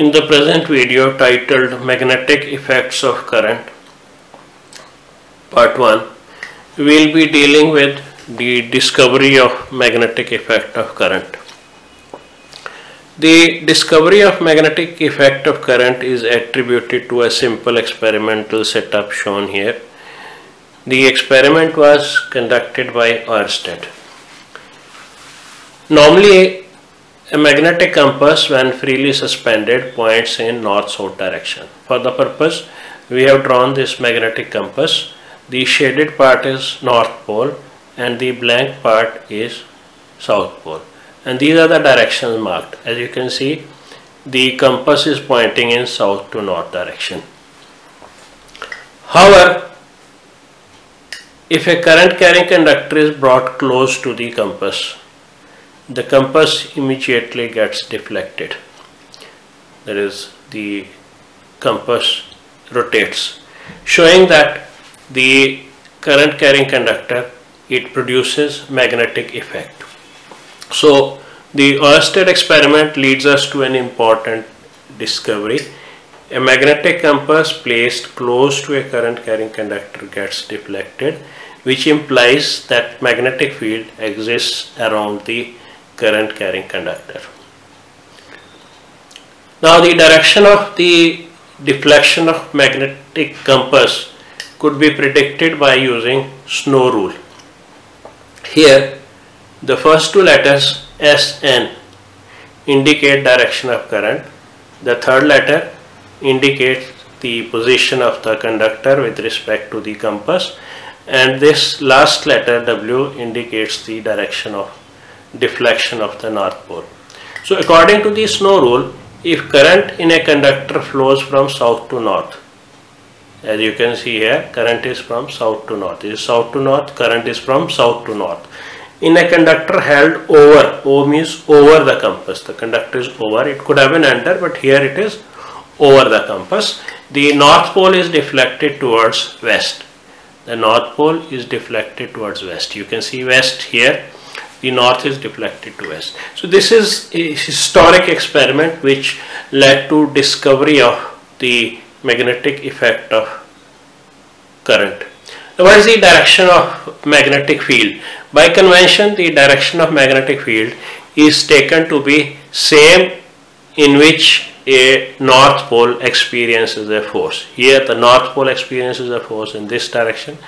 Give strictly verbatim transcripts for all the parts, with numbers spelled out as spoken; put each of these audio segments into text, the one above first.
In the present video titled Magnetic Effects of Current Part one, we will be dealing with the discovery of magnetic effect of current. The discovery of magnetic effect of current is attributed to a simple experimental setup shown here. The experiment was conducted by Oersted. Normally, a magnetic compass, when freely suspended, points in north-south direction. For the purpose, we have drawn this magnetic compass. The shaded part is north pole and the blank part is south pole. And these are the directions marked. As you can see, the compass is pointing in south to north direction. However, if a current carrying conductor is brought close to the compass, the compass immediately gets deflected. That is, the compass rotates, showing that the current carrying conductor, it produces magnetic effect. So the Oersted experiment leads us to an important discovery. A magnetic compass placed close to a current carrying conductor gets deflected, which implies that magnetic field exists around the current carrying conductor. Now the direction of the deflection of magnetic compass could be predicted by using SNOW rule. Here the first two letters S N indicate direction of current. The third letter indicates the position of the conductor with respect to the compass, and this last letter W indicates the direction of deflection of the north pole. So according to the SNOW rule, if current in a conductor flows from south to north, as you can see here, current is from south to north, this is south to north, current is from south to north, in a conductor held over, O means over the compass, the conductor is over, it could have been under, but here it is over the compass, the north pole is deflected towards west, the north pole is deflected towards west, you can see west here, the north is deflected to west. So this is a historic experiment which led to discovery of the magnetic effect of current. Now what is the direction of magnetic field? By convention, the direction of magnetic field is taken to be same in which a north pole experiences a force. Here the north pole experiences a force in this direction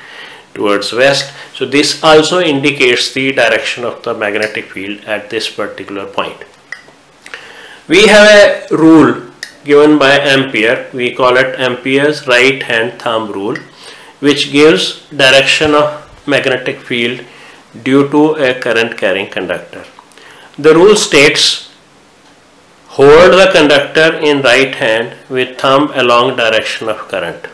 towards west. So this also indicates the direction of the magnetic field at this particular point. We have a rule given by Ampere, we call it Ampere's right hand thumb rule, which gives direction of magnetic field due to a current carrying conductor. The rule states, hold the conductor in right hand with thumb along direction of current.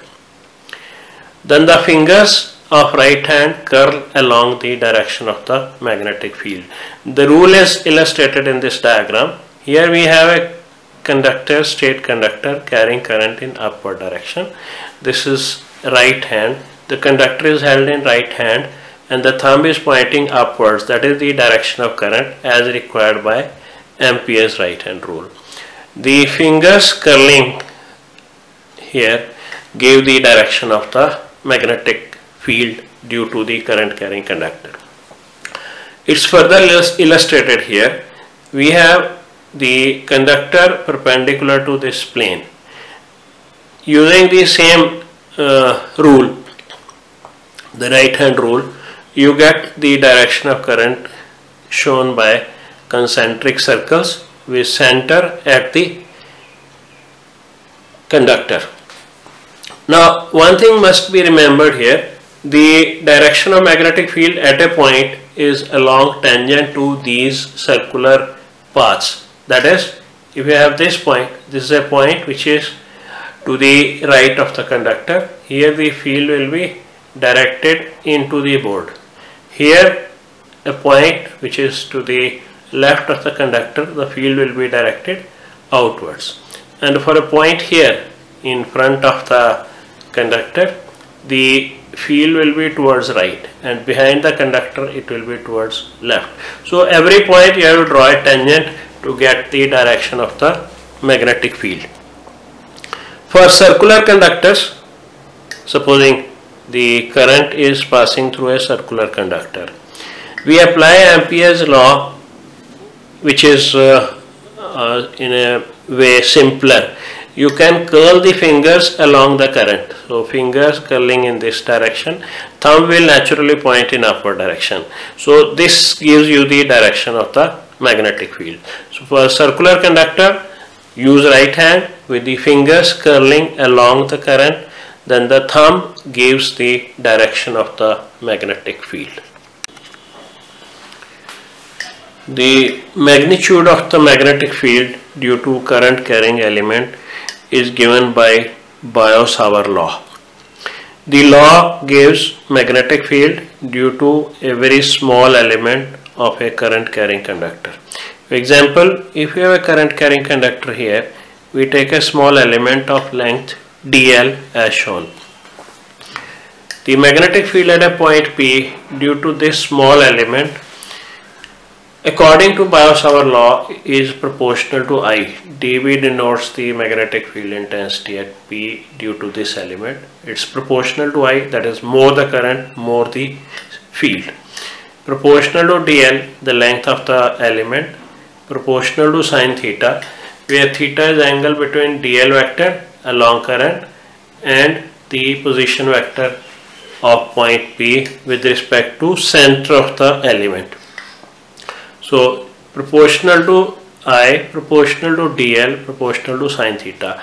Then the fingers of right hand curl along the direction of the magnetic field. The rule is illustrated in this diagram. Here we have a conductor, straight conductor carrying current in upward direction. This is right hand. The conductor is held in right hand and the thumb is pointing upwards. That is the direction of current as required by Ampere's right hand rule. The fingers curling here give the direction of the magnetic field due to the current carrying conductor. It's further illustrated here. We have the conductor perpendicular to this plane. Using the same uh, rule, the right hand rule, you get the direction of current shown by concentric circles with center at the conductor. Now one thing must be remembered here. The direction of magnetic field at a point is along tangent to these circular paths. That is, if you have this point, this is a point which is to the right of the conductor. Here the field will be directed into the board. Here a point which is to the left of the conductor, the field will be directed outwards. And for a point here in front of the conductor, the field will be towards right, and behind the conductor it will be towards left. So every point you have to draw a tangent to get the direction of the magnetic field. For circular conductors, supposing the current is passing through a circular conductor, we apply Ampere's law, which is uh, uh, in a way simpler. You can curl the fingers along the current. So fingers curling in this direction, thumb will naturally point in upward direction. So this gives you the direction of the magnetic field. So for a circular conductor, use right hand with the fingers curling along the current, then the thumb gives the direction of the magnetic field. The magnitude of the magnetic field due to current carrying element is given by Biot-Savart law. The law gives magnetic field due to a very small element of a current carrying conductor. For example, if you have a current carrying conductor here, we take a small element of length D L as shown. The magnetic field at a point P due to this small element, according to Biot-Savart law, is proportional to I. dB denotes the magnetic field intensity at P due to this element. It's proportional to I, that is more the current, more the field. Proportional to dl, the length of the element. Proportional to sin theta, where theta is angle between dl vector along current and the position vector of point P with respect to center of the element. So proportional to I, proportional to dl, proportional to sin theta,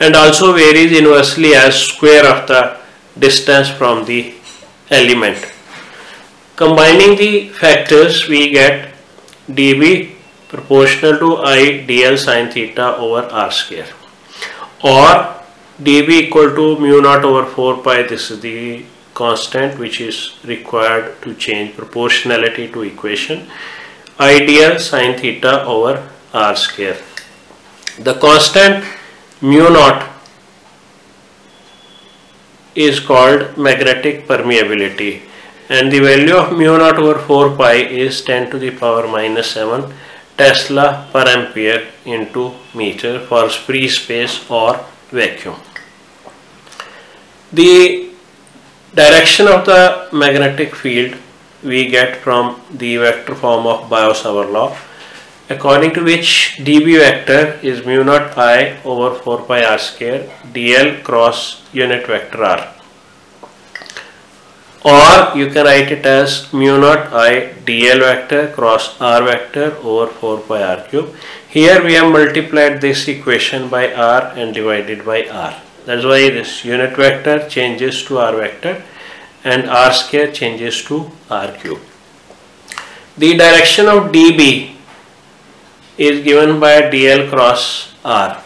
and also varies inversely as square of the distance from the element. Combining the factors, we get dB proportional to I dl sin theta over r square, or dB equal to mu naught over four pi. This is the constant which is required to change proportionality to equation. I dl sin theta over r square. The constant mu naught is called magnetic permeability, and the value of mu naught over four pi is ten to the power minus seven Tesla per ampere into meter for free space or vacuum. The direction of the magnetic field we get from the vector form of Biot-Savart law, according to which dB vector is mu naught I over four pi r square dl cross unit vector r, or you can write it as mu naught I dl vector cross r vector over four pi r cube. Here we have multiplied this equation by r and divided by r. That's why this unit vector changes to r vector and r square changes to r cube. The direction of dB is given by dl cross r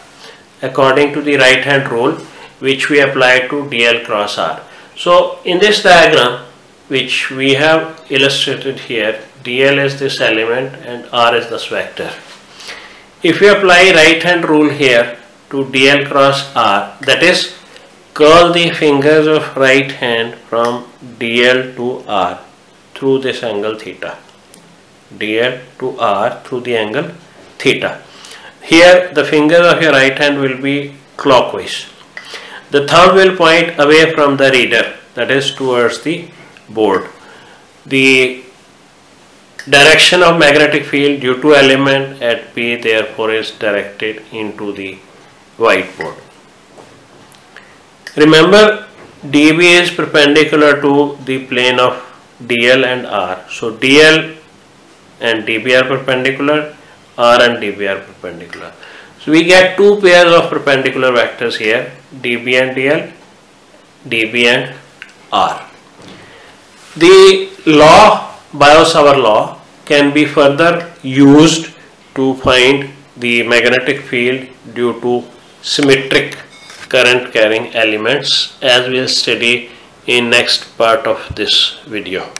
according to the right hand rule, which we apply to dl cross r. So in this diagram which we have illustrated here, dl is this element and r is this vector. If we apply right hand rule here to dl cross r, that is curl the fingers of right hand from dl to r through this angle theta, dl to r through the angle theta. Here the fingers of your right hand will be clockwise. The thumb will point away from the reader, that is towards the board. The direction of magnetic field due to element at P therefore is directed into the whiteboard. Remember, dB is perpendicular to the plane of dl and r. So dl and dB are perpendicular, r and dB are perpendicular. So we get two pairs of perpendicular vectors here, dB and dl, dB and r. The law, Biot-Savart law, can be further used to find the magnetic field due to symmetric current carrying elements, as we will study in next part of this video.